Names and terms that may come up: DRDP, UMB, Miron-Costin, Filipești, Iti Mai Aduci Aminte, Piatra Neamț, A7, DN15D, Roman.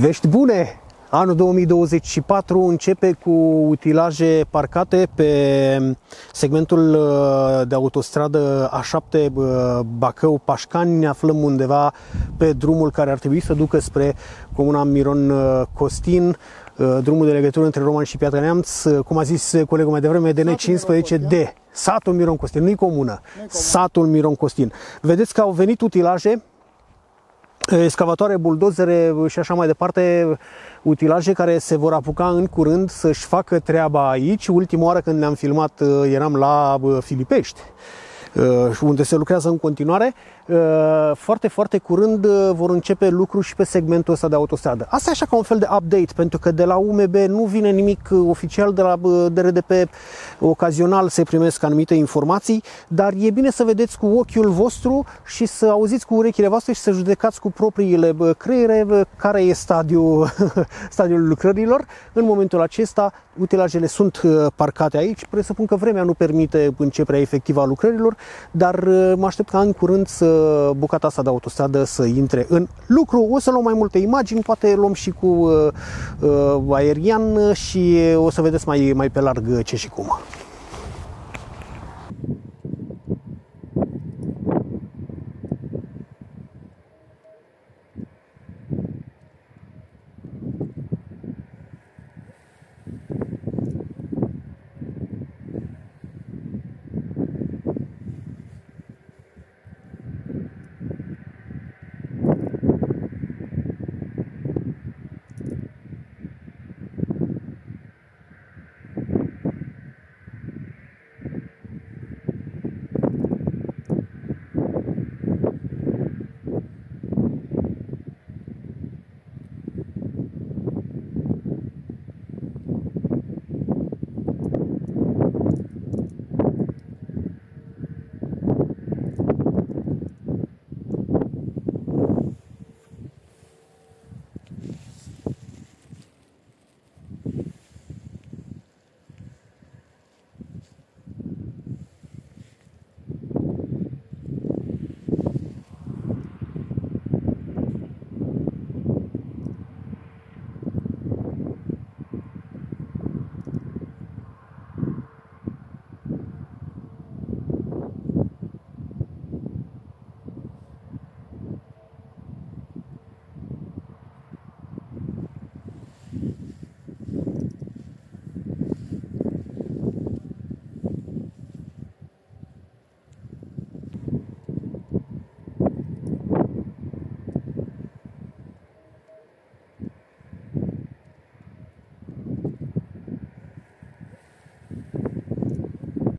Vești bune! Anul 2024 începe cu utilaje parcate pe segmentul de autostradă A7 Bacău-Pașcani. Ne aflăm undeva pe drumul care ar trebui să ducă spre comuna Miron-Costin, drumul de legătură între Roman și Piatra Neamț. Cum a zis colegul mai devreme, DN15D. Satul Miron-Costin, nu-i comună. Satul Miron-Costin. Vedeți că au venit utilaje, excavatoare, buldozere și așa mai departe, utilaje care se vor apuca în curând să-și facă treaba aici. Ultima oară când ne-am filmat eram la Filipești, unde se lucrează în continuare. Foarte, foarte curând vor începe lucruri și pe segmentul ăsta de autostradă. Asta e așa ca un fel de update, pentru că de la UMB nu vine nimic oficial, de la DRDP ocazional se primesc anumite informații, dar e bine să vedeți cu ochiul vostru și să auziți cu urechile voastre și să judecați cu propriile creiere care e stadiul lucrărilor. În momentul acesta, utilajele sunt parcate aici. Presupun că vremea nu permite începerea efectivă a lucrărilor, dar mă aștept ca în curând să bucata asta de autostradă să intre în lucru. O să luăm mai multe imagini, poate luăm și cu aerian și o să vedeți mai pe larg ce și cum.